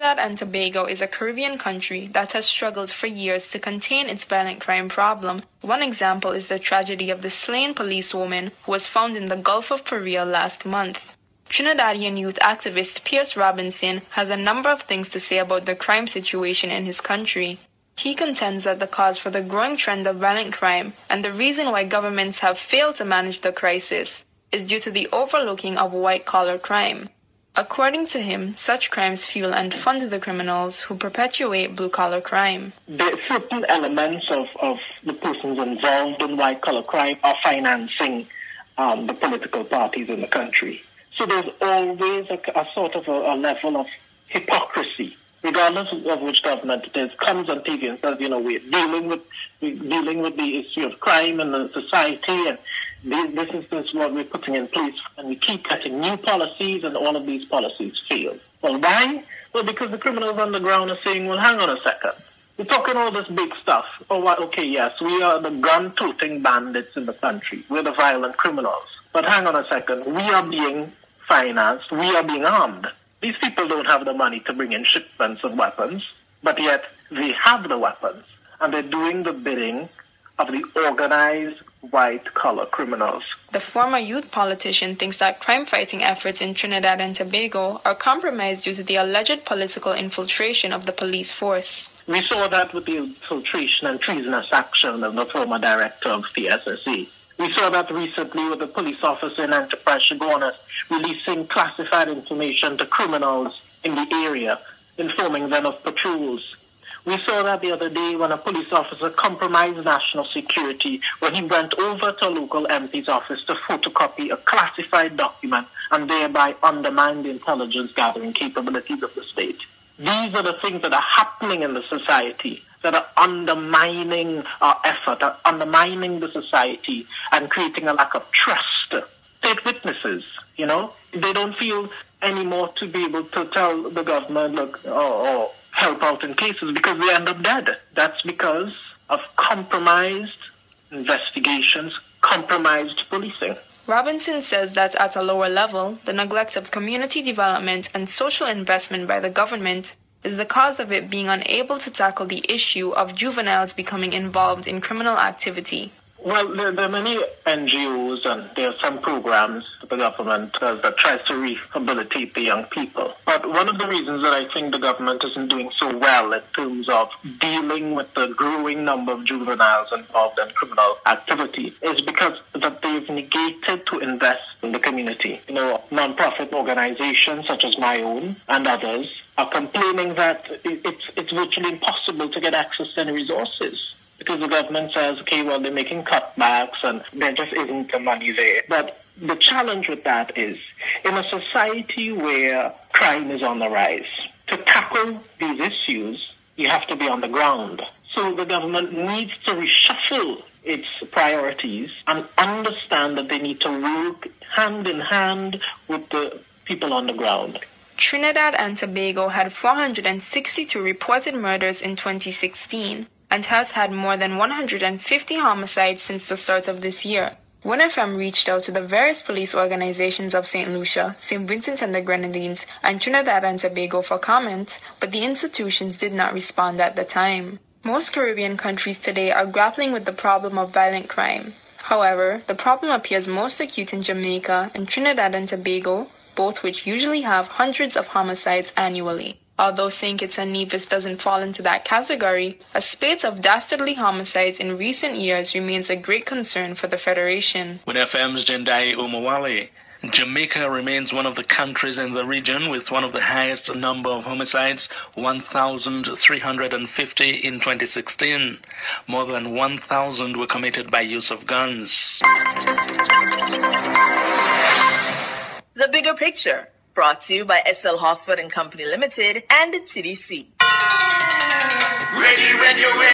Trinidad and Tobago is a Caribbean country that has struggled for years to contain its violent crime problem. One example is the tragedy of the slain policewoman who was found in the Gulf of Paria last month. Trinidadian youth activist Pierce Robinson has a number of things to say about the crime situation in his country. He contends that the cause for the growing trend of violent crime and the reason why governments have failed to manage the crisis is due to the overlooking of white-collar crime. According to him, such crimes fuel and fund the criminals who perpetuate blue-collar crime. The certain elements of the persons involved in white-collar crime are financing the political parties in the country. So there's always a sort of a level of hypocrisy, regardless of which government it is, comes on TV and says, you know, we're dealing with the issue of crime and the society, and this is what we're putting in place, and we keep cutting new policies, and all of these policies fail. Well, why? Well, because the criminals on the ground are saying, well, hang on a second. We're talking all this big stuff. Oh, okay, yes, we are the gun-toting bandits in the country. We're the violent criminals. But hang on a second. We are being financed. We are being armed. These people don't have the money to bring in shipments of weapons, but yet they have the weapons, and they're doing the bidding of the organized white-collar criminals. The former youth politician thinks that crime-fighting efforts in Trinidad and Tobago are compromised due to the alleged political infiltration of the police force. We saw that with the infiltration and treasonous action of the former director of the SSC. We saw that recently with the police officer in Enterprise, Chaguanas, releasing classified information to criminals in the area, informing them of patrols. We saw that the other day when a police officer compromised national security when he went over to a local MP's office to photocopy a classified document and thereby undermine the intelligence gathering capabilities of the state. These are the things that are happening in the society that are undermining our effort, are undermining the society and creating a lack of trust. State witnesses, you know, they don't feel anymore to be able to tell the government, look, or help out in cases because they end up dead. That's because of compromised investigations, compromised policing. Robinson says that at a lower level, the neglect of community development and social investment by the government is the cause of it being unable to tackle the issue of juveniles becoming involved in criminal activity. Well, there are many NGOs and there are some programs that the government does that tries to rehabilitate the young people. But one of the reasons that I think the government isn't doing so well in terms of dealing with the growing number of juveniles involved in criminal activity is because that they've negated to invest in the community. You know, non-profit organizations such as my own and others are complaining that it's virtually impossible to get access to any resources. Because the government says, okay, well, they're making cutbacks and there just isn't the money there. But the challenge with that is, in a society where crime is on the rise, to tackle these issues, you have to be on the ground. So the government needs to reshuffle its priorities and understand that they need to work hand in hand with the people on the ground. Trinidad and Tobago had 462 reported murders in 2016. And has had more than 150 homicides since the start of this year. 1FM reached out to the various police organizations of St. Lucia, St. Vincent and the Grenadines, and Trinidad and Tobago for comment, but the institutions did not respond at the time. Most Caribbean countries today are grappling with the problem of violent crime. However, the problem appears most acute in Jamaica and Trinidad and Tobago, both which usually have hundreds of homicides annually. Although St. Kitts and Nevis doesn't fall into that category, a spate of dastardly homicides in recent years remains a great concern for the Federation. With FM's Jendai Umawale, Jamaica remains one of the countries in the region with one of the highest number of homicides, 1,350 in 2016. More than 1,000 were committed by use of guns. The Bigger Picture, brought to you by SL Horsford and Company Limited and TDC. Ready when you're ready.